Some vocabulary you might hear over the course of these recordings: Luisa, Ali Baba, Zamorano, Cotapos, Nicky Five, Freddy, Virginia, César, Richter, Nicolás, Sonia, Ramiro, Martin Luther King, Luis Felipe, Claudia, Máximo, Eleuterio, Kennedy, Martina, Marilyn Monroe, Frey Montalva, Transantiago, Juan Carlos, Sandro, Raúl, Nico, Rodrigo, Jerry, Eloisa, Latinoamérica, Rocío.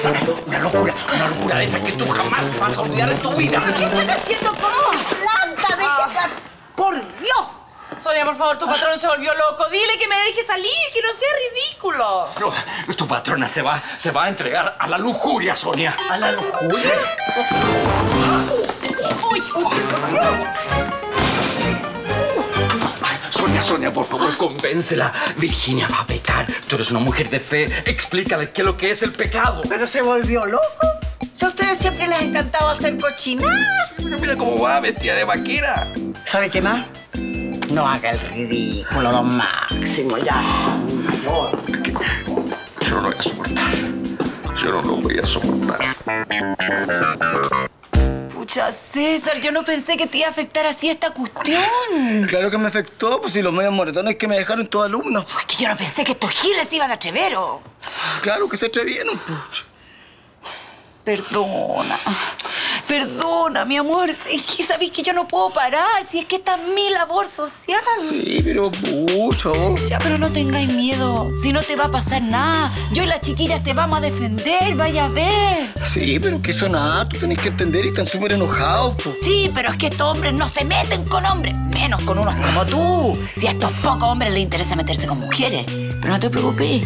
cabeza. Una locura de esa que tú jamás vas a olvidar en tu vida. ¿Qué están haciendo con una planta de ese... ¡Por Dios! Sonia, por favor, tu patrón se volvió loco. Dile que me deje salir, que no sea ridículo. No, tu patrona se va a entregar a la lujuria, Sonia. ¿A la lujuria? ¡Uy! Sonia, por favor, convéncela. Virginia va a pecar. Tú eres una mujer de fe. Explícale qué es lo que es el pecado. ¿Pero se volvió loco? Si a ustedes siempre les encantaba hacer cochinadas. Pero mira cómo va, vestida de vaquera. ¿Sabe qué más? No haga el ridículo, don Máximo, ya. Yo no lo voy a soportar. Yo no lo voy a soportar. Pucha, César, yo no pensé que te iba a afectar así esta cuestión. Claro que me afectó, pues si los medios moretones que me dejaron todos alumnos. Pues que yo no pensé que estos giles iban a atrever, ¿o? Claro que se atrevieron, pues. Perdona. Perdona, mi amor. Es que sabés que yo no puedo parar. Si es que esta es mi labor social. Sí, pero mucho. Ya, pero no tengáis miedo. Si no te va a pasar nada. Yo y las chiquillas te vamos a defender. Vaya a ver. Sí, pero que eso nada. Tú tenés que entender y están súper enojados, pues. Sí, pero es que estos hombres no se meten con hombres. Menos con unos como tú. Si a estos pocos hombres les interesa meterse con mujeres. Pero no te preocupes.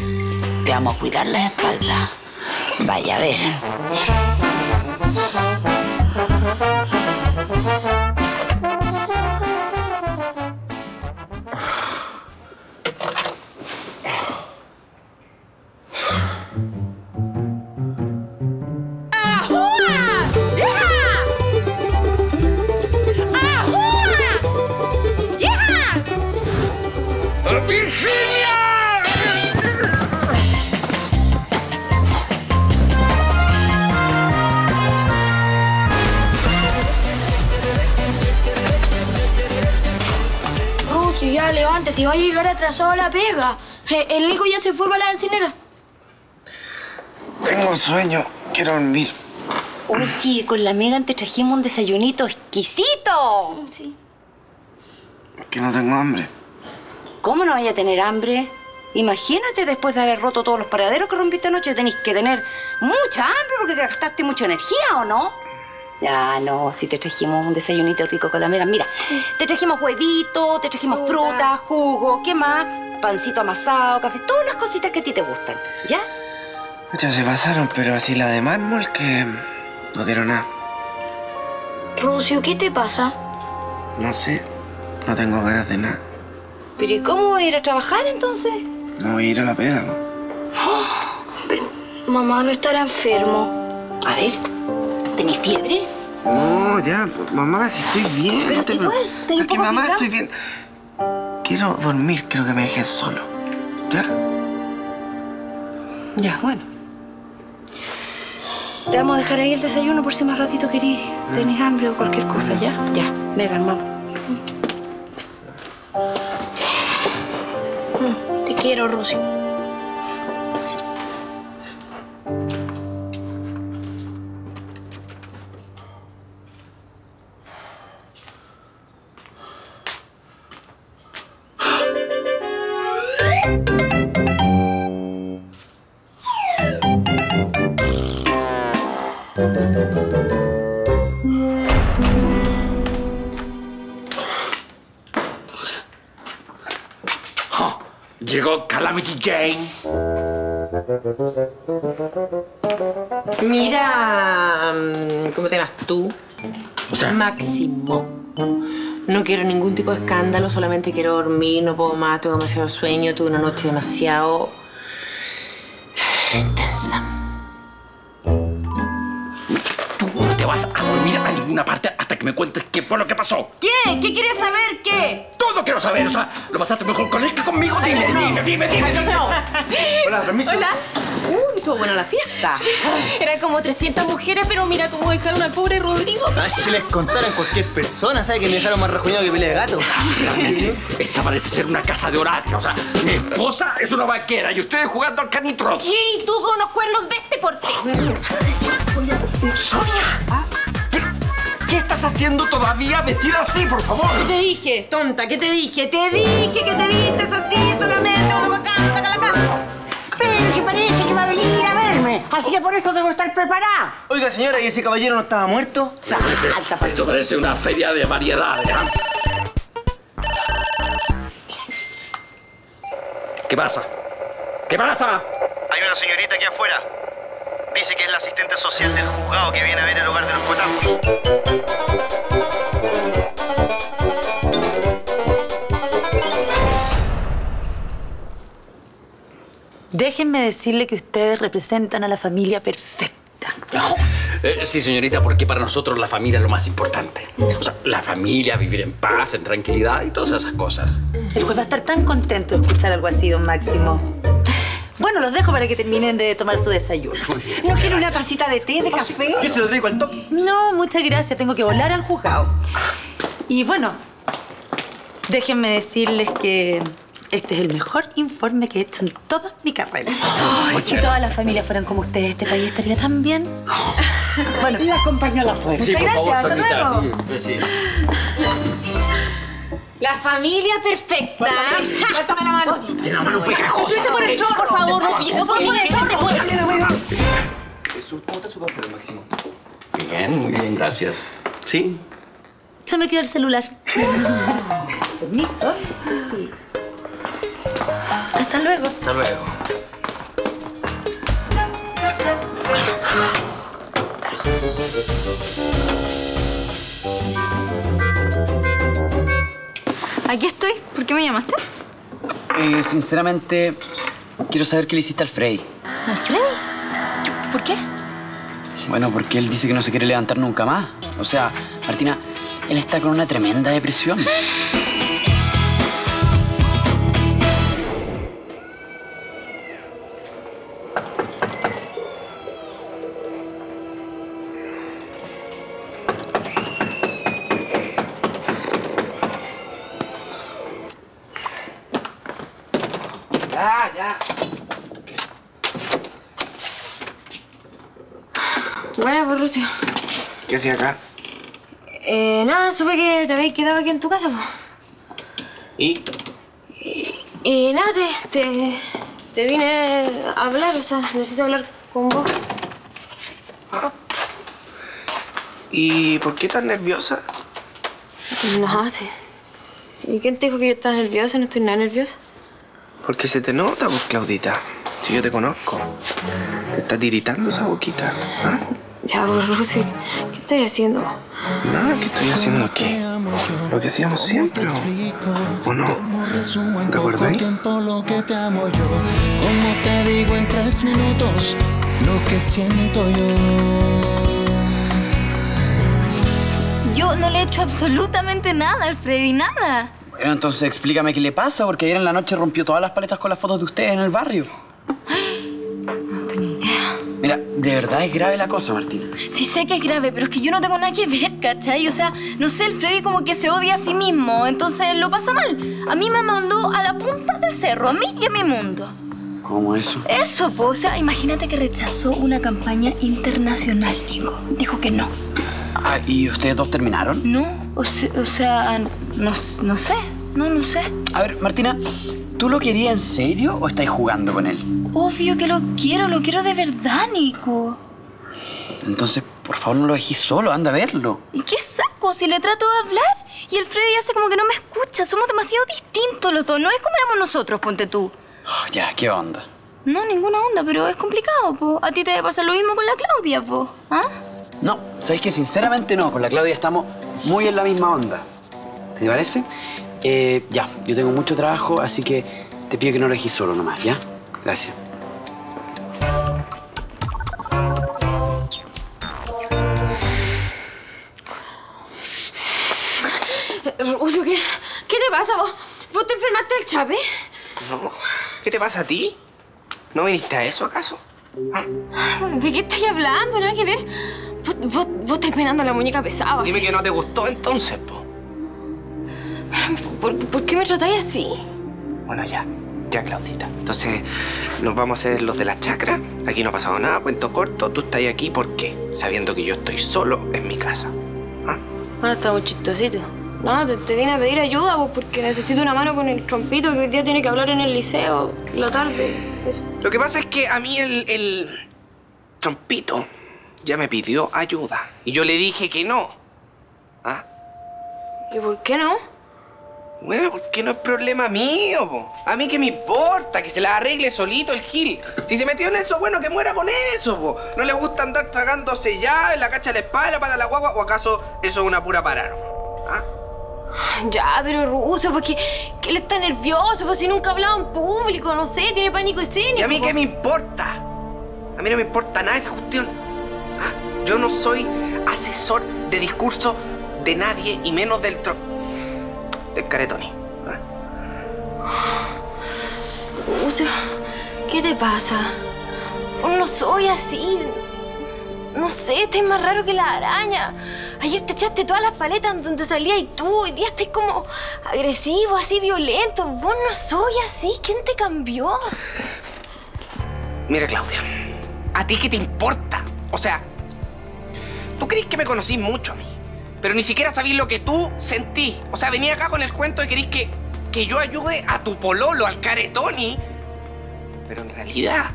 Te vamos a cuidar las espaldas. Vaya a ver. Ya, levántate, va a llegar atrasado a la pega. El Nico ya se fue para la encinera. Tengo sueño, quiero dormir. Oye, con la Megan te trajimos un desayunito exquisito. Sí. Es que no tengo hambre. ¿Cómo no vaya a tener hambre? Imagínate, después de haber roto todos los paraderos que rompiste anoche, tenés que tener mucha hambre porque gastaste mucha energía, ¿o no? Ya, no, si te trajimos un desayunito rico con la Mega. Mira, sí, te trajimos huevito, te trajimos fruta, jugo, ¿qué más? Pancito amasado, café, todas las cositas que a ti te gustan, ¿ya? Ya se pasaron, pero así la de mármol que... no quiero nada. Rocío, ¿qué te pasa? No sé, no tengo ganas de nada. ¿Pero y cómo voy a ir a trabajar, entonces? No voy a ir a la pega. Pero, mamá, no estará enfermo. A ver... ¿Tenés fiebre? No, ya, mamá, si estoy bien. Pero no te igual, estoy un poco mamá, estoy bien. Quiero dormir, creo que me dejes solo. ¿Ya? Ya, bueno. Te vamos a dejar ahí el desayuno por si más ratito querís. Tenés hambre o cualquier cosa, ¿ya? Ya, Megan, mamá. Te quiero, Rosy. Llegó Calamity Jane. Mira, ¿cómo te llamas tú? O sea, Máximo. No quiero ningún tipo de escándalo, solamente quiero dormir, no puedo más, tengo demasiado sueño, tuve una noche demasiado intensa. Tú no te vas a dormir a ninguna parte hasta que me cuentes qué fue lo que pasó. ¿Qué? ¿Qué quieres saber? ¿Qué? Todo quiero saber, o sea, lo pasaste mejor con él que conmigo. Dime, no, dime. No. Hola, permiso. Hola. Estuvo buena la fiesta. Sí. Eran como 300 mujeres, pero mira cómo dejaron al pobre Rodrigo. Ay, si les contaran cualquier persona, ¿sabes? Sí. Que me dejaron más rajuñado que pelea de gato. Realmente, esta parece ser una casa de Horatio. O sea, mi esposa es una vaquera y ustedes jugando al canitro. ¿Y tú con los cuernos de este por qué? ¡Sonia! ¿Ah? ¿Qué estás haciendo todavía vestida así, por favor? ¿Qué te dije, tonta? ¿Qué te dije? Te dije que te vistes así, solamente una vaca, la casa. Pero que parece que va a venir a verme, a Así que por eso debo estar preparada. Oiga, señora, ¿y ese caballero no estaba muerto? Salta, esto parece una feria de variedades, ¿eh? ¿Qué pasa? ¿Qué pasa? Hay una señorita aquí afuera. Dice que es la asistente social del juzgado que viene a ver el hogar de los Cotapos. Déjenme decirle que ustedes representan a la familia perfecta. Sí, señorita, porque para nosotros la familia es lo más importante. O sea, la familia, vivir en paz, en tranquilidad y todas esas cosas. El juez va a estar tan contento de escuchar algo así, don Máximo. Bueno, los dejo para que terminen de tomar su desayuno. ¿No quiere una tacita de té, de café? Yo se lo traigo al toque. No, muchas gracias. Tengo que volar al juzgado. Y bueno, déjenme decirles que... este es el mejor informe que he hecho en toda mi carrera. Oh, si todas las familias fueran como ustedes, este país estaría tan bien. Bueno, la acompañó a la fuerza. Sí, muchas gracias, por favor, Sandra, sí, sí. La familia perfecta. Dame la mano. Dame la mano, pegajosa. Suelte por el chorro, por favor, no pierdas. No puedes, ¿cómo está su café, Máximo? Bien, muy bien, gracias. ¿Sí? Se me quedó el celular. Permiso. Sí. Hasta luego. Hasta luego. Aquí estoy. ¿Por qué me llamaste? Sinceramente, quiero saber qué le hiciste al Frey. ¿Al Frey? ¿Por qué? Bueno, porque él dice que no se quiere levantar nunca más. O sea, Martina, él está con una tremenda depresión. ¿Qué hacías acá? Nada, supe que te habías quedado aquí en tu casa, po. ¿Y? Nada, te vine a hablar, o sea, necesito hablar con vos. ¿Ah? ¿Y por qué tan nerviosa? No, sí. ¿Y quién te dijo que yo estaba nerviosa? No estoy nada nerviosa. Porque se te nota, pues, Claudita. Si yo te conozco. Te estás tiritando esa boquita, ¿ah? Ya, Rocío, ¿qué estoy haciendo? Nada, ¿qué estoy haciendo aquí? Lo que hacíamos siempre, ¿o no? ¿Te acuerdas? Como te digo en 3 minutos, lo que siento yo. Yo no le he hecho absolutamente nada al Freddy, nada. Bueno, entonces explícame qué le pasa, porque ayer en la noche rompió todas las paletas con las fotos de ustedes en el barrio. Mira, de verdad es grave la cosa, Martina. Sí, sé que es grave, pero es que yo no tengo nada que ver, ¿cachai? O sea, no sé, el Freddy como que se odia a sí mismo, entonces lo pasa mal. A mí me mandó a la punta del cerro, a mí y a mi mundo. ¿Cómo eso? Eso, pues, o sea, imagínate que rechazó una campaña internacional, Nico. Dijo que no. Ah, ¿y ustedes dos terminaron? No, o sea, no sé, no sé. A ver, Martina, ¿tú lo querías en serio o estáis jugando con él? Obvio que lo quiero de verdad, Nico. Entonces, por favor, no lo dejís solo, anda a verlo. ¿Y qué saco si le trato de hablar? Y el Freddy hace como que no me escucha, somos demasiado distintos los dos, no es como éramos nosotros, ponte tú. Oh, ya, ¿qué onda? No, ninguna onda, pero es complicado, po. A ti te debe pasar lo mismo con la Claudia, po. ¿Ah? No, ¿sabes qué? Sinceramente no, con la Claudia estamos muy en la misma onda. ¿Te parece? Ya, yo tengo mucho trabajo, así que te pido que no lo dejís solo nomás, ¿ya? Gracias. Rocío, ¿qué te pasa vos? ¿Vos te enfermaste del chape? No. ¿Qué te pasa a ti? ¿No viniste a eso, acaso? ¿Ah? ¿De qué estás hablando? Nada que ver. Vos estás peinando la muñeca pesada. Dime así. Que no te gustó entonces, po. ¿Por qué me tratáis así? Bueno, ya. Ya, Claudita. Entonces, nos vamos a hacer los de la chacra. Aquí no ha pasado nada, cuento corto. Tú estás aquí, ¿por qué? Sabiendo que yo estoy solo en mi casa. ¿Ah? Bueno, está muy chistosito. No, te vine a pedir ayuda, pues, porque necesito una mano con el trompito que hoy día tiene que hablar en el liceo, la tarde. Eso. Lo que pasa es que a mí Trompito ya me pidió ayuda y yo le dije que no. ¿Ah? ¿Y por qué no? Bueno, porque no es problema mío, po. A mí que me importa, que se la arregle solito el Gil. Si se metió en eso, bueno, que muera con eso, po. No le gusta andar tragándose ya en la cacha de la espalda, para la guagua, o acaso eso es una pura parada. ¿Ah? Ya, pero Ruso, porque él está nervioso, pues si nunca ha hablado en público, no sé, tiene pánico escénico. ¿Y a mí qué me importa? A mí no me importa nada esa cuestión. ¿Ah? Yo no soy asesor de discurso de nadie y menos del caretoni. Lucio, ¿qué te pasa? No soy así. No sé, estás más raro que la araña. Ayer te echaste todas las paletas donde salías y tú. Hoy día estás como agresivo, así violento. Vos no soy así. ¿Quién te cambió? Mira, Claudia, ¿a ti qué te importa? O sea, tú crees que me conocís mucho a mí, pero ni siquiera sabís lo que tú sentís. O sea, venía acá con el cuento de que querís que yo ayude a tu pololo, al caretoni. Pero en realidad,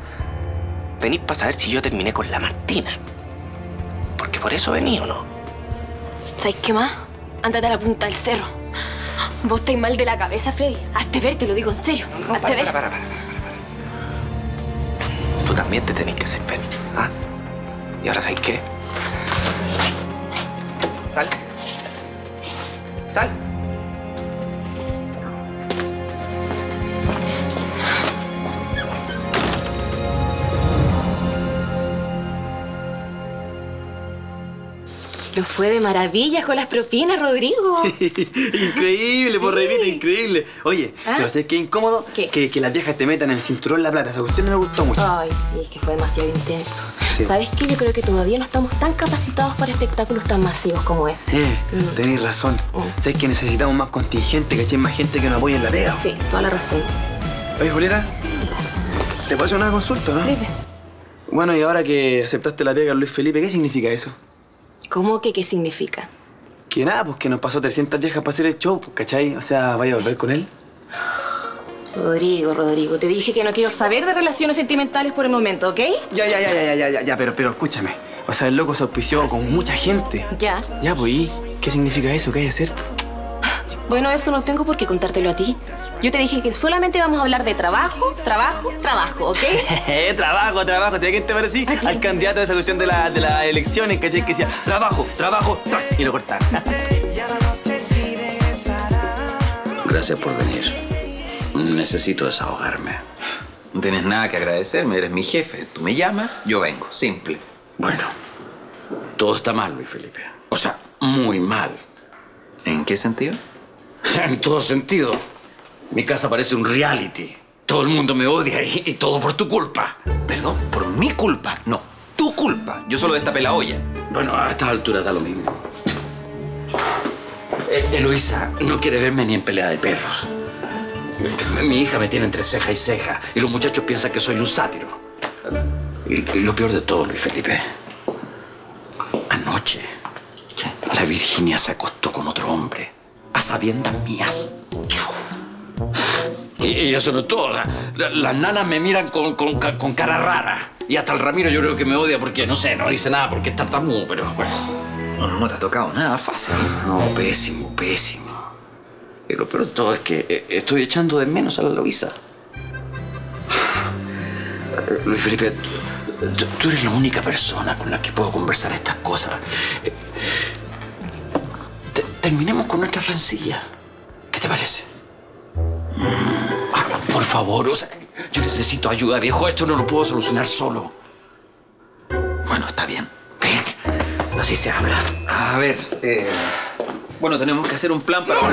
venís para saber si yo terminé con la Martina. Porque por eso vení, ¿o no? ¿Sabes qué más? Ándate a la punta del cerro. Vos estáis mal de la cabeza, Freddy. Hazte ver, te lo digo en serio. No, hazte ver. Para. Tú también te tenés que hacer ver, ¿ah? ¿Y ahora sabes qué? Sal. Sal. Nos fue de maravillas con las propinas, Rodrigo. Increíble, porrerita, sí. Increíble. Oye, ¿ah? Pero ¿sabes qué incómodo? ¿Qué? Que las viejas te metan en el cinturón la plata. O sea, a usted no me gustó mucho. Ay, sí, que fue demasiado intenso. Sí. ¿Sabes qué? Yo creo que todavía no estamos tan capacitados para espectáculos tan masivos como ese. Sí, tenés razón. ¿Sabes que necesitamos más contingente, caché? Más gente que nos apoye en la tarea. Sí, toda la razón. Oye, Julieta. Sí. ¿Te puedo hacer una consulta, no? Dime. Bueno, y ahora que aceptaste la pega, Luis Felipe, ¿qué significa eso? ¿Cómo que qué significa? Que nada, pues que nos pasó 300 viejas para hacer el show, ¿cachai? O sea, ¿vaya a volver con él? Rodrigo, te dije que no quiero saber de relaciones sentimentales por el momento, ¿ok? Ya, pero escúchame. O sea, el loco se auspició con mucha gente. Ya. Ya, pues, ¿y qué significa eso? ¿Qué hay que hacer? Bueno, eso no tengo por qué contártelo a ti. Yo te dije que solamente vamos a hablar de trabajo, ¿ok? trabajo. ¿Sabes qué te parecí? Aquí. Al candidato de esa cuestión de las elecciones, ¿cachai? Que decía, trabajo, y lo cortaba. Gracias por venir. Necesito desahogarme. No tienes nada que agradecerme, eres mi jefe. Tú me llamas, yo vengo. Simple. Bueno, todo está mal, Luis Felipe. O sea, muy mal. ¿En qué sentido? En todo sentido. Mi casa parece un reality. Todo el mundo me odia y todo por tu culpa. ¿Perdón? ¿Por mi culpa? No, tu culpa. Yo solo destapé la olla. Bueno, a estas alturas da lo mismo. Eloisa no quiere verme ni en pelea de perros. Mi hija me tiene entre ceja y ceja, y los muchachos piensan que soy un sátiro. Y lo peor de todo, Luis Felipe, anoche la Virginia se acostó con otro hombre, a sabiendas mías. Y eso no es todo. Las nanas me miran con cara rara. Y hasta el Ramiro yo creo que me odia porque, no sé, no dice nada porque es tartamudo, pero... Bueno. No te ha tocado nada fácil. No, pésimo. Y lo peor de todo es que estoy echando de menos a la Luisa. Luis Felipe, tú eres la única persona con la que puedo conversar estas cosas. Terminemos con nuestras rencillas. ¿Qué te parece? Por favor, o sea, yo necesito ayuda, viejo. Esto no lo puedo solucionar solo. Bueno, está bien. Ven, así se habla. A ver, bueno, tenemos que hacer un plan para...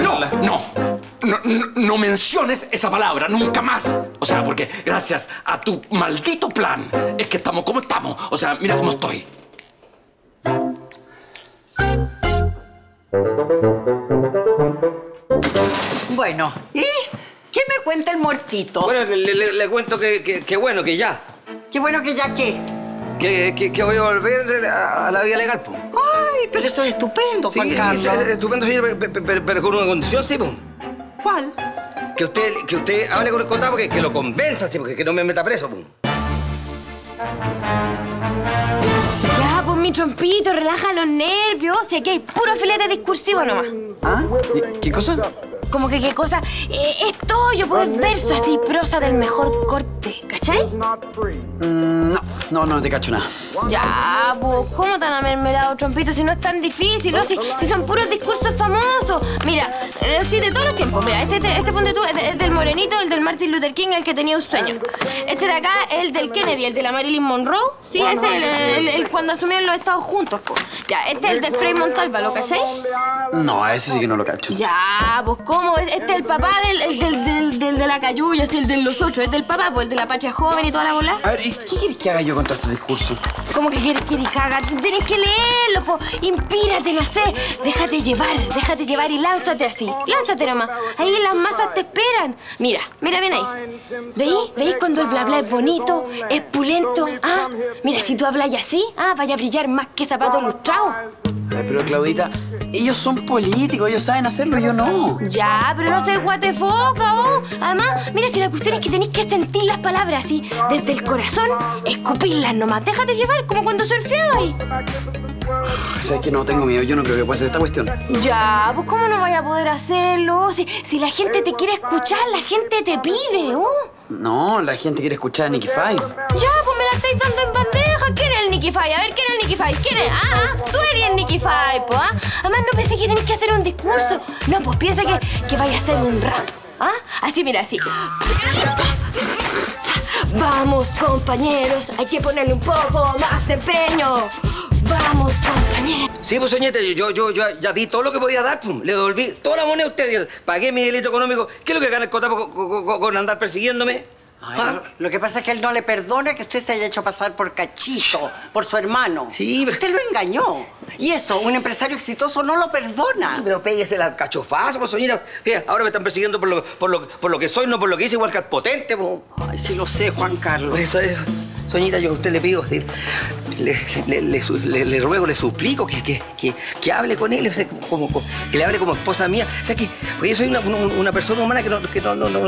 No menciones esa palabra nunca más. O sea, porque gracias a tu maldito plan es que estamos como estamos. O sea, mira cómo estoy. Bueno, ¿y qué me cuenta el muertito? Bueno, le cuento que bueno, que ya. ¿Qué bueno que ya qué? Que voy a volver a la vida legal, pues. Ay, pero eso es estupendo, Juan Carlos. Estupendo, señor, pero con una condición, sí, pues. ¿Cuál? Que usted hable con el contador, que lo convenza, sí, porque que no me meta preso, pues. Ya, pon mi trompito, relaja los nervios. O sea, aquí hay puro filete discursivo nomás. ¿Ah? ¿Qué cosa? Como que qué cosa. Esto yo puedo ver verso así, prosa del mejor corte, ¿cachai? No te cacho nada. Ya, pues, ¿cómo tan amermelado, trompito? Si no es tan difícil, ¿no? Si son puros discursos famosos. Mira, sí, de todos los tiempos. Mira, este ponte tú, es del morenito, el del Martin Luther King, el que tenía un sueño. Este de acá, el del Kennedy, el de la Marilyn Monroe. Sí, ese es el cuando asumieron los estados juntos, pues. Ya, este es el del Frey Montalva, ¿lo cachai? No, ese sí que no lo cacho. Ya, pues, ¿cómo? Este es el papá del de la cayuya, el de los ocho, este es el papá, pues el de la patria joven y toda la bola. A ver, ¿y qué quieres que haga yo con todo este discurso? ¿Cómo que quieres que haga? Tienes que leerlo, po. Impírate, no sé. Déjate llevar y lánzate así. Lánzate nomás. Ahí las masas te esperan. Mira, mira bien ahí. ¿Veis cuando el bla bla es bonito, es pulento? Ah, mira, si tú hablas así, ah, vaya a brillar más que zapato lustrado. Pero Claudita, ellos son políticos, ellos saben hacerlo, yo no. Ya, pero no soy guatefoca, vos. Además, mira, si la cuestión es que tenéis que sentir las palabras así, desde el corazón, escupirlas nomás. Déjate llevar, como cuando surfeaba ahí. O sea, es que no tengo miedo, yo no creo que pueda hacer esta cuestión. Ya, pues ¿cómo no vaya a poder hacerlo? Si la gente te quiere escuchar, la gente te pide, ¿oh? No, la gente quiere escuchar a Nicky Five. Ya, pues me la estáis dando en bandeja. ¿Quién es el Nicky Five? A ver, ¿quién es el Nicky Five? ¿Quién es? Ah, tú eres el Nicky Five, pues, ¿ah? Además, no pensé que tenés que hacer un discurso. No, pues piensa que vaya a hacer un rap, ¿ah? Así, mira, así. Vamos, compañeros, hay que ponerle un poco más de empeño. Vamos, compañero. Sí, pues, soñete, yo ya di todo lo que podía dar, pum. Le devolví toda la moneda a usted. Pagué mi delito económico. ¿Qué es lo que gana el cotapo con andar persiguiéndome? Ay, ¿ah? Lo que pasa es que él no le perdona que usted se haya hecho pasar por cachito, por su hermano. Sí, pero... Usted lo engañó. Y eso, un empresario exitoso no lo perdona. Pero péguese la cachofazo, pues, soñita. Ahora me están persiguiendo por lo que soy, no por lo que hice, igual que al potente, pues. Ay, sí lo sé, Juan Carlos. Eso. Soñita, yo a usted le pido... Le ruego, le suplico que hable con él, que le hable como esposa mía. O sea, que yo soy una persona humana que no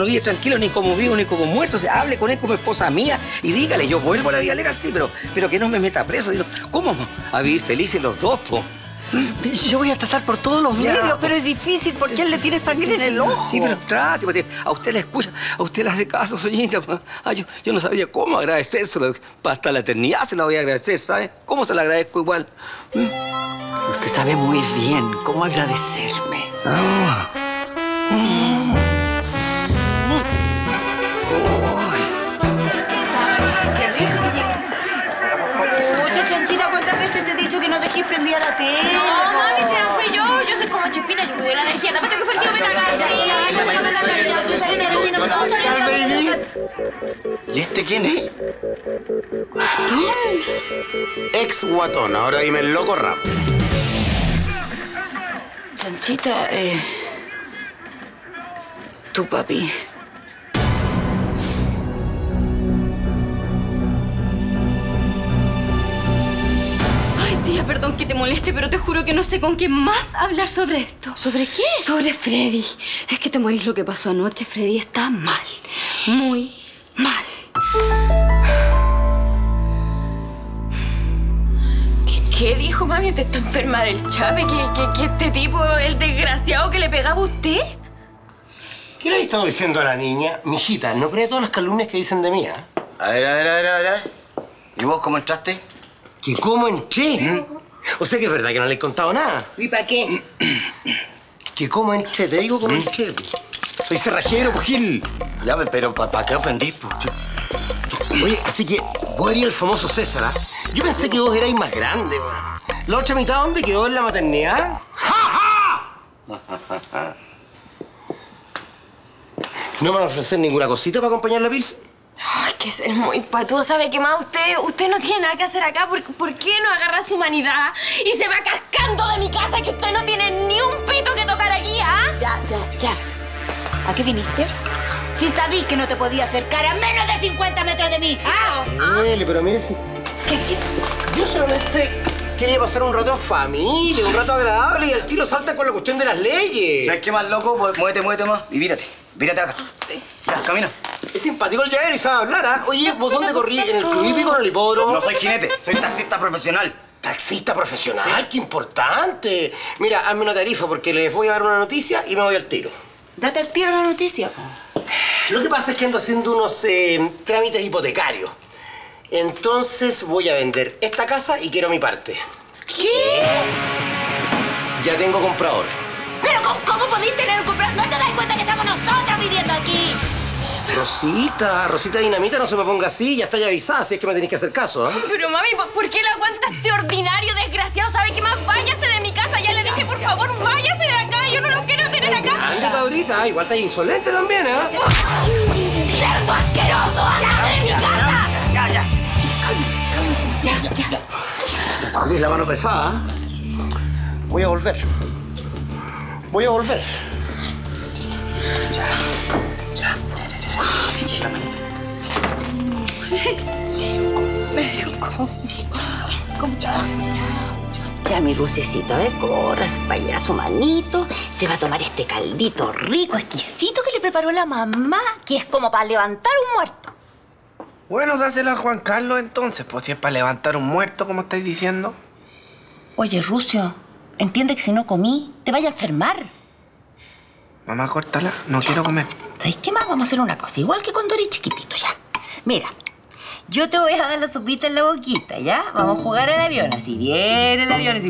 vive tranquilo, ni como vivo, ni como muerto. O sea, hable con él como esposa mía y dígale, yo vuelvo a la vida legal, sí, pero que no me meta preso. Sino, ¿cómo? A vivir felices los dos, po. Yo voy a tratar por todos los medios, pero es difícil porque él le tiene sangre en el ojo. Sí, pero trate. A usted le escucha, a usted le hace caso, soñita. Ay, yo no sabía cómo agradecérselo. Hasta la eternidad se la voy a agradecer, ¿sabe? ¿Cómo se la agradezco igual? Usted sabe muy bien cómo agradecerme. Ah. Prendía la tele. No, mami, si no fui yo soy como Chispita, yo cuido la energía. Tampoco que fue el tío Petacán. ¿Y este quién es? ¿Guatón? Ex guatón, ahora dime el loco rap. Chanchita, tu papi. Perdón que te moleste, pero te juro que no sé con quién más hablar sobre esto. ¿Sobre qué? Sobre Freddy. Es que te morís lo que pasó anoche. Freddy está mal. Muy mal. ¿Qué dijo, mami? ¿Usted está enferma del Chave? ¿Que este tipo, el desgraciado que le pegaba a usted? ¿Qué le has estado diciendo a la niña? Mijita, no cree todas las calumnias que dicen de mí, ¿eh? A ver. ¿Y vos cómo entraste? ¿Que cómo entré? ¿Mm? O sea que es verdad que no le he contado nada. ¿Y para qué? ¿Que cómo entré? Te digo cómo entré. Soy cerrajero, Gil. Ya, pero ¿para qué ofendí? Oye, así que vos eres el famoso César, ¿ah? Yo pensé que vos erais más grande, man. ¿La otra mitad dónde quedó? ¿En la maternidad? ¡Ja, ja! ¿No me van a ofrecer ninguna cosita para acompañar la pilsa? Ay, que es muy patúo. ¿Sabe qué más? Usted no tiene nada que hacer acá. ¿Por qué no agarra su humanidad y se va cascando de mi casa que usted no tiene ni un pito que tocar aquí, ¿ah? Ya. ¿A qué viniste? Si sabí que no te podía acercar a menos de 50 metros de mí, ¿ah? Dele, pero mire si... ¿Qué? Yo solamente quería pasar un rato en familia, un rato agradable y al tiro salta con la cuestión de las leyes. ¿Sabes qué más, loco? Muévete más y vírate acá. Sí. Ya, camina. Es simpático el Jerry, sabe hablar, ¿ah? Oye, ¿vos dónde corrí? ¿En el Club Hípico, en el hipódromo? No soy jinete, soy taxista profesional. ¿Taxista profesional? Sí. ¡Qué importante! Mira, hazme una tarifa porque les voy a dar una noticia y me voy al tiro. Date al tiro la noticia. Lo que pasa es que ando haciendo unos trámites hipotecarios. Entonces voy a vender esta casa y quiero mi parte. ¿Qué? Ya tengo comprador. ¿Pero cómo podéis tener un comprador? ¿No te das cuenta que estamos nosotros viviendo aquí? Rosita Dinamita, no se me ponga así. Ya está ya avisada, si es que me tenéis que hacer caso, ¿eh? Pero mami, ¿por qué la aguantas este ordinario desgraciado? ¿Sabe qué más? Váyase de mi casa. Ya le dije, por favor, váyase de acá. Yo no lo quiero tener acá. Ándate ahorita. Igual estás insolente también, ¿eh? ¡Cerdo asqueroso! ¡Alarme de mi casa! Ya. Ya. Tienes la mano pesada. Voy a volver. Ya. Eché la manita. Nico. Ya, mi lucecito, a ver, corras para allá su manito. Se va a tomar este caldito rico, exquisito que le preparó la mamá, que es como para levantar un muerto. Bueno, dásela a Juan Carlos entonces, pues si es para levantar un muerto, como estáis diciendo. Oye, Rucio, entiende que si no comí, te vaya a enfermar. Mamá, córtala. No quiero comer. ¿Sabéis qué más? Vamos a hacer una cosa. Igual que cuando eres chiquitito, ya. Mira, yo te voy a dar la sopita en la boquita, ¿ya? Vamos a jugar al avión. Así bien el avión. Así.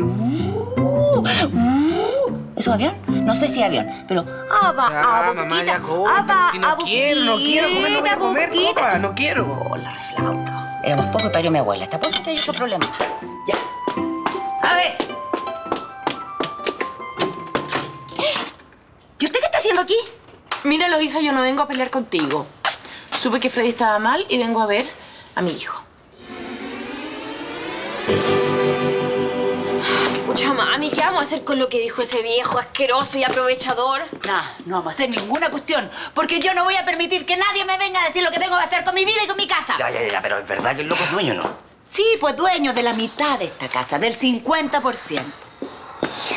¿Es un avión? No sé si es avión, pero... No quiero comer, no quiero. Hola, reflauta. Éramos poco y parió mi abuela. Está pronto que hay otro problema. Ya. A ver. ¿Y usted qué está haciendo aquí? Mira, lo hizo, yo no vengo a pelear contigo. Supe que Freddy estaba mal y vengo a ver a mi hijo. Pucha, mami, ¿qué vamos a hacer con lo que dijo ese viejo asqueroso y aprovechador? Nah, no vamos a hacer ninguna cuestión, porque yo no voy a permitir que nadie me venga a decir lo que tengo que hacer con mi vida y con mi casa. Ya, pero es verdad que el loco es dueño, ¿no? Sí, pues dueño de la mitad de esta casa, del 50%.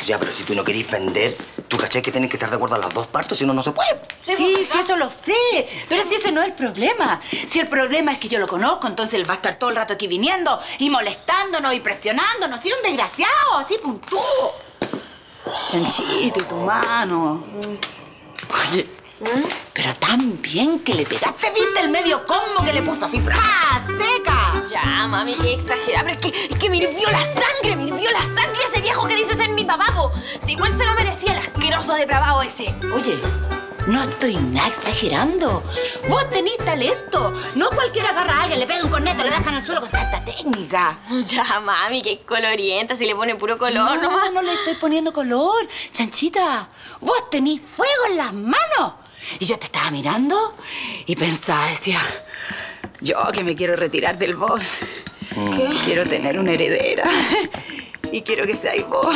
Ya, pero si tú no querés vender, tú cachai que tienes que estar de acuerdo a las dos partes, si no, no se puede. Sí, eso lo sé, pero si ese no es el problema. Si el problema es que yo lo conozco, entonces él va a estar todo el rato aquí viniendo y molestándonos y presionándonos. Sí, un desgraciado, así puntúo. Chanchito, tu mano. Oye, pero tan bien que le pegaste, ¿viste? El medio combo que le puso así, ¡pah! ¡Seca! Ya, mami, qué exagerada, pero es que me hirvió la sangre ese viejo que dices en mi papago. Si igual se lo merecía el asqueroso depravado ese. Oye, no estoy nada exagerando. Vos tenés talento. No cualquiera agarra a alguien, le pega un corneto, le dejan al suelo con tanta técnica. Ya, mami, que colorienta, si le pone puro color. No le estoy poniendo color. Chanchita, vos tenés fuego en las manos. Y yo te estaba mirando y pensaba, decía, yo que me quiero retirar del box. ¿Qué? Quiero tener una heredera. Y quiero que seáis vos.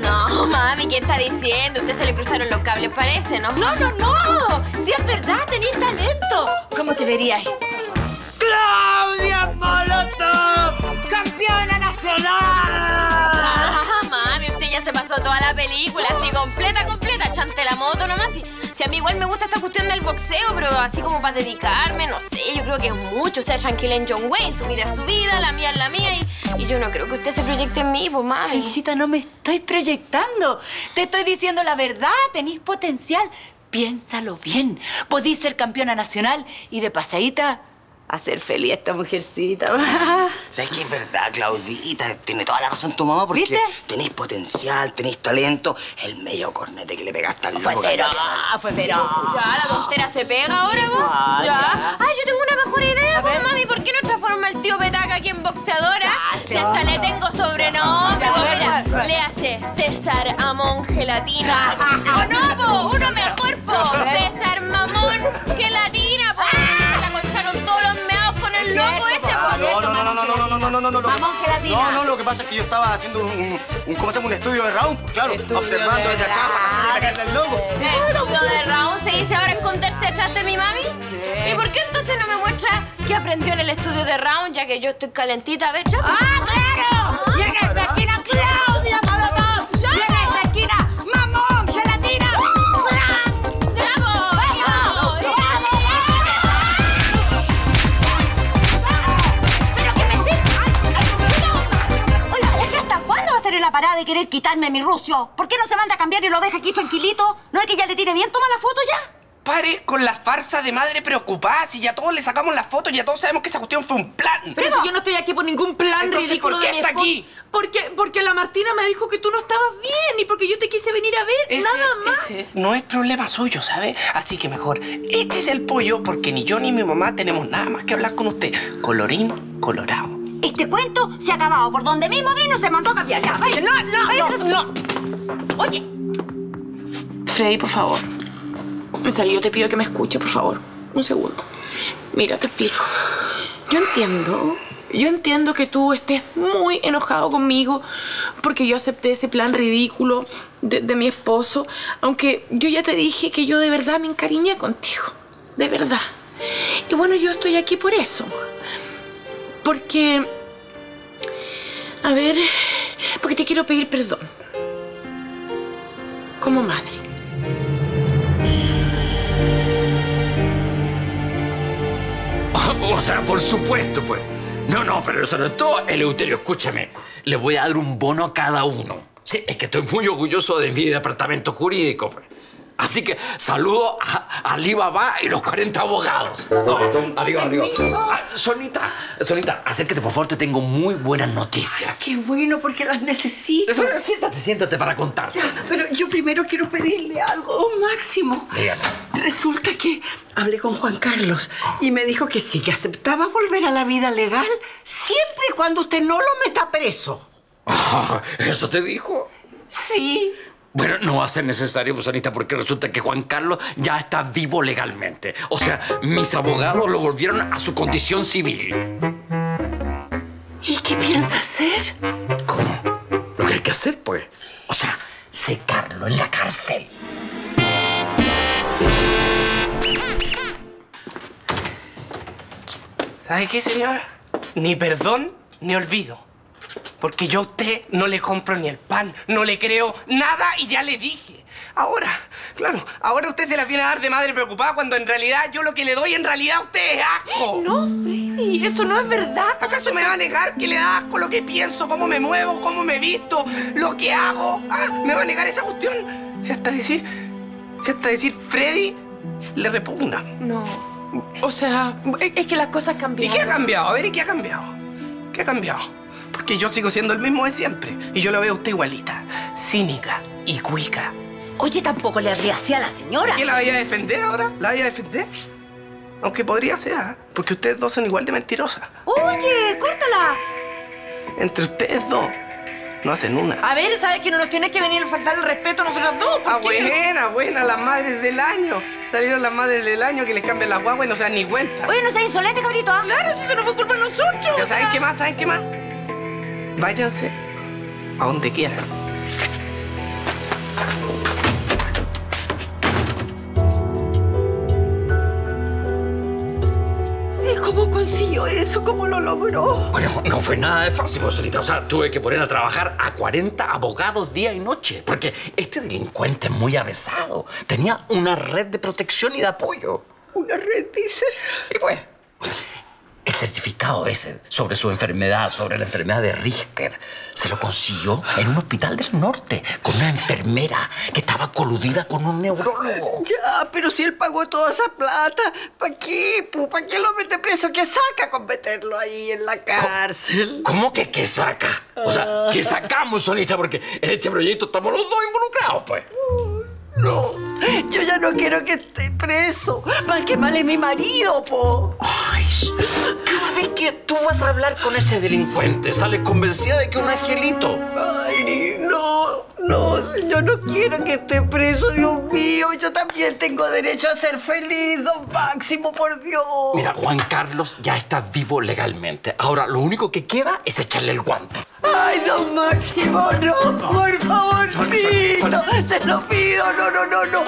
No, mami, ¿qué está diciendo? Usted se le cruzaron los cables, parece, ¿no? No. Si es verdad, tenés talento. ¿Cómo te verías? ¡Claudia Molotov! ¡Campeona nacional! Se pasó toda la película, así completa, echante la moto nomás. Si a mí igual me gusta esta cuestión del boxeo, pero así como para dedicarme, no sé, yo creo que es mucho. O sea, tranquila en John Wayne, tu vida es su vida, la mía es la mía, y yo no creo que usted se proyecte en mí, pues, mami. Chanchita, no me estoy proyectando. Te estoy diciendo la verdad, tenés potencial. Piénsalo bien. Podís ser campeona nacional y de pasadita hacer feliz a esta mujercita. ¿Sabes qué? Es verdad, Claudita. Tiene toda la razón tu mamá porque tenéis potencial, tenéis talento. El medio cornete que le pegaste al loco. Fue feroz. Ya, la tontera se pega ahora, vos. Ya. Ay, yo tengo una mejor idea, pues, mami. ¿Por qué no transforma al tío Petaca aquí en boxeadora? Si hasta le tengo sobrenombre. Mira, le hace César Amón Gelatina. O no, po, uno mejor, po. César Mamón Gelatina, po. La concharon todos los No. No, lo que pasa es que yo estaba haciendo un estudio de Raúl, claro, observando desde acá para caerle al loco. ¿El estudio de Raúl se dice ahora esconderse atrás de mi mami? ¿Y por qué entonces no me muestra qué aprendió en el estudio de Raúl, ya que yo estoy calentita? A ver, ya. ¡Ah, claro! ¡Llega a esta esquina, Claudia Molotov! ¡Llega a esta esquina, Mamón Gelatina! ¡Bravo! la parada de querer quitarme a mi Rucio. ¿Por qué no se manda a cambiar y lo deja aquí tranquilito? ¿No es que ya le tiene bien? Toma la foto ya. Pare con la farsa de madre preocupada. Si ya todos le sacamos la foto, ya todos sabemos que esa cuestión fue un plan. Pero si yo no estoy aquí por ningún plan. Entonces, ridículo de mi esposo. ¿Por qué está aquí? Porque la Martina me dijo que tú no estabas bien y porque yo te quise venir a ver, nada más. Ese no es problema suyo, ¿sabe? Así que mejor échese el pollo porque ni yo ni mi mamá tenemos nada más que hablar con usted. Colorín colorado. Este cuento se ha acabado. Por donde mismo vino se mandó a cambiar. Ya, vaya. No. Oye. Freddy, por favor. En serio, yo te pido que me escuche, por favor. Un segundo. Mira, te explico. Yo entiendo que tú estés muy enojado conmigo porque yo acepté ese plan ridículo de mi esposo, aunque yo ya te dije que yo de verdad me encariñé contigo. De verdad. Y bueno, yo estoy aquí por eso. Porque... a ver... porque te quiero pedir perdón. Como madre. O sea, por supuesto, pues. No, pero eso no es todo. Eleuterio, escúchame. Les voy a dar un bono a cada uno. Sí, es que estoy muy orgulloso de mi departamento jurídico, pues. Así que saludo a Ali Baba y los 40 abogados. No, adiós. Sonita, acércate, por favor. Te tengo muy buenas noticias. Ay, qué bueno, porque las necesito. Pero, siéntate para contarte. Ya, pero yo primero quiero pedirle algo. Máximo. Dígame. Resulta que hablé con Juan Carlos y me dijo que sí, que aceptaba volver a la vida legal siempre y cuando usted no lo meta preso. Ah, ¿eso te dijo? Sí. Bueno, no va a ser necesario, pues, Anita, porque resulta que Juan Carlos ya está vivo legalmente. O sea, mis abogados lo volvieron a su condición civil. ¿Y qué piensa hacer? ¿Cómo? Lo que hay que hacer, pues. O sea, secarlo en la cárcel. ¿Sabe qué, señora? Ni perdón, ni olvido. Porque yo a usted no le compro ni el pan, no le creo nada y ya le dije. Ahora usted se la viene a dar de madre preocupada cuando en realidad yo lo que le doy en realidad a usted es asco. No, Freddy, eso no es verdad. ¿Acaso me va a negar que le da asco lo que pienso, cómo me muevo, cómo me visto, lo que hago? ¿Ah, me va a negar esa cuestión? Si hasta decir Freddy le repugna. No, o sea, es que las cosas cambian. ¿Y qué ha cambiado? A ver, ¿y qué ha cambiado? ¿Qué ha cambiado? Porque yo sigo siendo el mismo de siempre. Y yo la veo a usted igualita, cínica y cuica. Oye, tampoco le haría así a la señora. ¿Qué, la vaya a defender ahora? ¿La vaya a defender? Aunque podría ser, ¿ah? Porque ustedes dos son igual de mentirosas. ¡Oye, córtala! Entre ustedes dos no hacen una. A ver, ¿sabes que no nos tienes que venir a faltar el respeto a nosotras dos? Ah, buena, las madres del año. Salieron las madres del año que les cambian las guaguas y no se dan ni cuenta. Oye, no seas insolente, cabrito, ¿ah? Claro, eso no fue culpa de nosotros. Ya, ¿Saben qué más? Váyanse a donde quieran. ¿Y cómo consiguió eso? ¿Cómo lo logró? Bueno, no fue nada de fácil, Sonita. O sea, tuve que poner a trabajar a 40 abogados día y noche. Porque este delincuente es muy avesado. Tenía una red de protección y de apoyo. ¿Una red, dice? Y pues... el certificado ese sobre su enfermedad, sobre la enfermedad de Richter, se lo consiguió en un hospital del norte con una enfermera que estaba coludida con un neurólogo. Ya, pero si él pagó toda esa plata, ¿para qué? ¿Para qué lo mete preso? ¿Qué saca con meterlo ahí en la cárcel? ¿Cómo que qué saca? O sea, ¿qué sacamos, Sonita? Porque en este proyecto estamos los dos involucrados, pues. No. Yo ya no quiero que esté preso. Mal que mal es mi marido, po. Ay, cada vez que tú vas a hablar con ese delincuente, sales convencida de que es un angelito. Ay, no, yo no quiero que esté preso, Dios mío. Yo también tengo derecho a ser feliz, don Máximo, por Dios. Mira, Juan Carlos ya está vivo legalmente. Ahora, lo único que queda es echarle el guante. Ay, don Máximo, no, por favorcito. Se lo pido, no.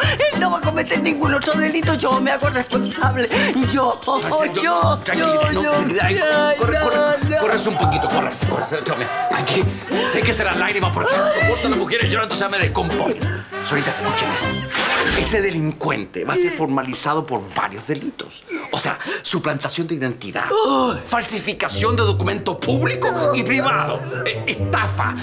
Él no va a cometer ningún otro delito. Yo me hago responsable. Corres un poquito, corres. Aquí, sé que serán lágrimas porque no soporto a las mujeres llorando, o sea, me descompongo. Solita, escúchame. Ese delincuente va a ser formalizado por varios delitos. O sea, suplantación de identidad, falsificación de documento público y privado, estafa,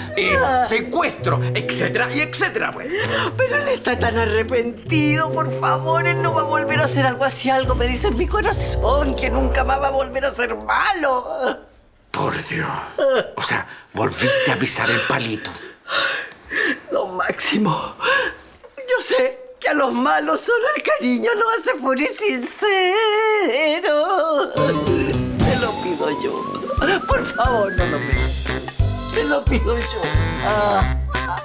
secuestro, etcétera y etcétera, pues. Pero él está tan arrepentido, por favor. Él no va a volver a hacer algo así. Algo me dice en mi corazón que nunca más va a volver a ser malo. Por Dios. O sea, volviste a pisar el palito. Lo máximo. Yo sé que a los malos solo el cariño lo hace puro y sincero. Te lo pido yo. Por favor, no lo pidas. Te lo pido yo. Por favor.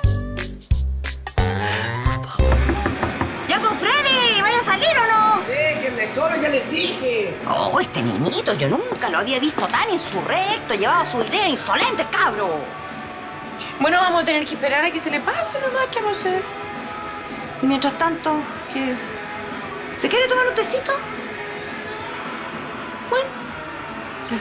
¡Ya con Freddy! ¿Vaya a salir o no? Déjenme solo, ya les dije. Oh, este niñito, yo nunca lo había visto tan insurrecto. Llevaba su idea insolente, cabro. Bueno, vamos a tener que esperar a que se le pase nomás. ¿Qué vamos a hacer? Mientras tanto, ¿qué? ¿Se quiere tomar un tecito? Bueno. Sí.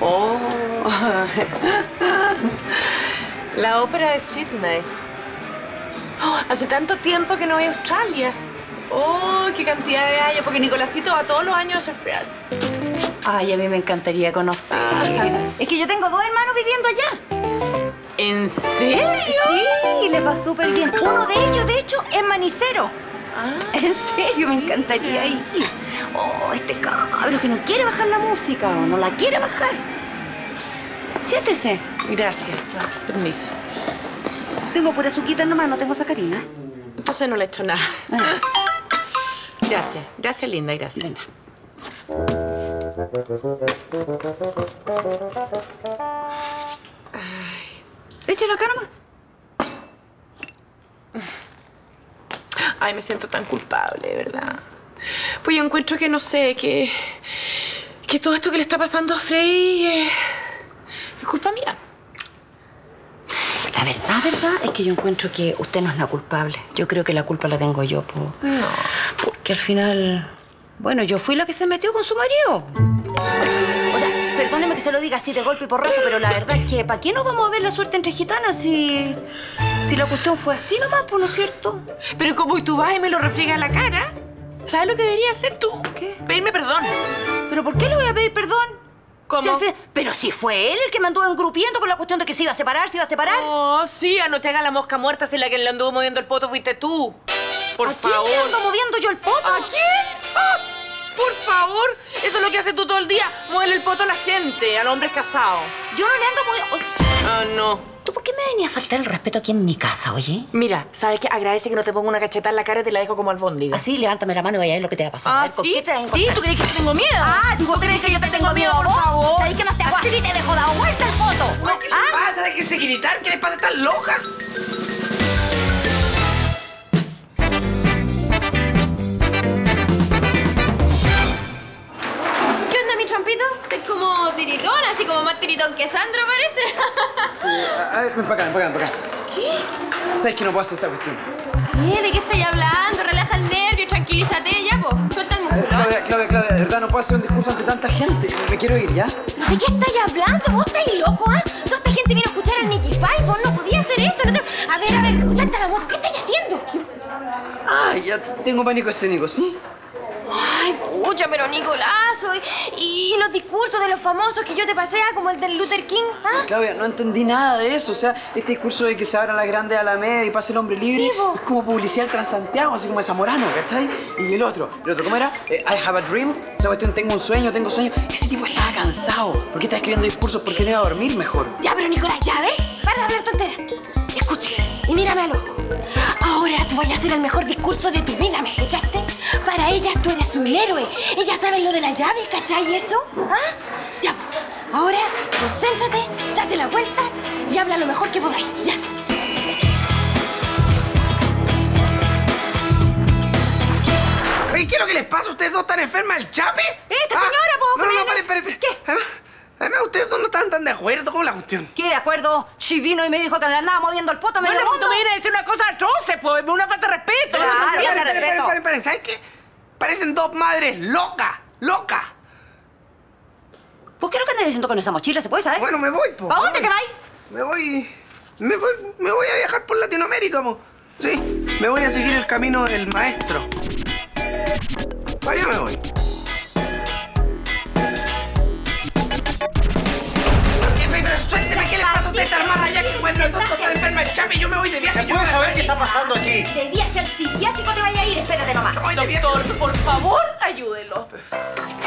Oh. La ópera de Sydney. Oh, hace tanto tiempo que no voy a Australia. Oh, qué cantidad de años, porque Nicolásito va todos los años a surfear. Ay, a mí me encantaría conocer. Es que yo tengo dos hermanos viviendo allá. ¿En serio? Sí, les va súper bien. Uno de ellos, de hecho, es manicero. En serio, me encantaría ir. Oh, este cabro que no quiere bajar la música, o no la quiere bajar. Siéntese. Gracias. Permiso. Tengo pura azuquita nomás, no tengo sacarina. Entonces no le echo nada. Gracias. Gracias, linda. Gracias. De nada. Ay. Échalo acá nomás. Ay, me siento tan culpable, ¿verdad? Pues yo encuentro que, no sé, que todo esto que le está pasando a Frey es culpa mía. La verdad es que yo encuentro que usted no es la culpable. Yo creo que la culpa la tengo yo, pues. No. Porque al final... Bueno, yo fui la que se metió con su marido. O sea, perdóneme que se lo diga así de golpe y porrazo, pero la verdad es que ¿para qué nos vamos a ver la suerte entre gitanas si la cuestión fue así nomás, pues, ¿no es cierto? Pero como tú vas y me lo refriegas en la cara, ¿sabes lo que debería hacer tú? ¿Qué? Pedirme perdón. ¿Pero por qué le voy a pedir perdón? ¿Cómo? Si al fin... Pero si fue él el que me anduvo engrupiendo con la cuestión de que se iba a separar. Oh, sí, no te haga la mosca muerta, si la que le anduvo moviendo el poto fuiste tú. Por favor. ¿A quién le ando moviendo yo el poto? ¿A quién? ¡Ah! Por favor, eso es lo que haces tú todo el día. Mueve el poto a la gente, a los hombres casados. Yo no le ando moviendo... Ah, no. ¿Tú por qué me venía a faltar el respeto aquí en mi casa, oye? Mira, ¿sabes qué? Agradece que no te pongo una cacheta en la cara y te la dejo como albóndiga. Así, levántame la mano y vaya a ver lo que te va a pasar. Ah, ¿sí? ¿Sí? ¿Tú crees que te tengo miedo? Ah, ¿tú crees que yo te tengo miedo, por favor? ¿Sabes qué más te hago así y te dejo dado vuelta el poto? ¿Qué les pasa? Déjense gritar. ¿Qué les pasa? ¿Están locas? Como tiritón, así como más tiritón que Sandro, parece. A ver, ven para acá, ¿Qué? ¿Sabes que no puedo hacer esta cuestión? ¿De qué estáis hablando? Relaja el nervio, tranquilízate ya, po. Suelta el músculo. Claudia, de verdad no puedo hacer un discurso ante tanta gente. Me quiero ir, ¿ya? ¿De qué estáis hablando? ¿Vos estáis loco, ah? Toda esta gente vino a escuchar al Nicky Five, vos no podías hacer esto, A ver, chanta la moto, ¿qué estáis haciendo? Ah, ya tengo pánico escénico, ¿sí? Ay, pucha, pero Nicolás, y los discursos de los famosos que yo te pasé, como el del Luther King, ¿ah? Claudia, no entendí nada de eso, o sea, este discurso de que se abra la grande Alameda y pase el hombre libre, sí, es como publicidad del Transantiago, así como de Zamorano, ¿cachai? Y el otro, ¿cómo era? I have a dream, esa cuestión, tengo sueño, ese tipo estaba cansado, ¿por qué está escribiendo discursos? ¿Por qué no iba a dormir mejor? Ya, pero Nicolás, ya, ¿ves? Para de hablar tonteras, escúchame y mírame al ojo. Ahora tú vas a hacer el mejor discurso de tu vida, ¿me escuchaste? Para ellas tú eres un héroe. Ellas saben lo de la llave, ¿cachai? ¿Eso? ¿Ah? Ya. Ahora, concéntrate, date la vuelta y habla lo mejor que podáis. Ya. Hey, ¿qué es lo que les pasa? ¿Ustedes dos están enfermas al chape? ¡Esta señora, po! No, vale, espera. ¿Qué? Además, ustedes dos no están tan de acuerdo con la cuestión. ¿Qué de acuerdo? Si vino y me dijo que le andaba moviendo el poto, medio mundo. No me viene a decir una cosa atroz, pues, una falta de respeto. Paren, ¿sabes qué? Parecen dos madres locas. ¿Vos qué es lo que andas diciendo con esa mochila? ¿Se puede saber? Bueno, me voy, po. ¿Para dónde te vas? Me voy a viajar por Latinoamérica, mo. Sí, me voy a seguir el camino del maestro. Allá me voy. Suélteme, ¿qué le pasa a usted estar más allá que cuando el tonto está enferma el chame? Yo me voy de viaje. ¿Se puede saber qué está pasando aquí? De viaje al psiquiátrico te vaya a ir, espérate nomás. Doctor, por favor, ayúdelo.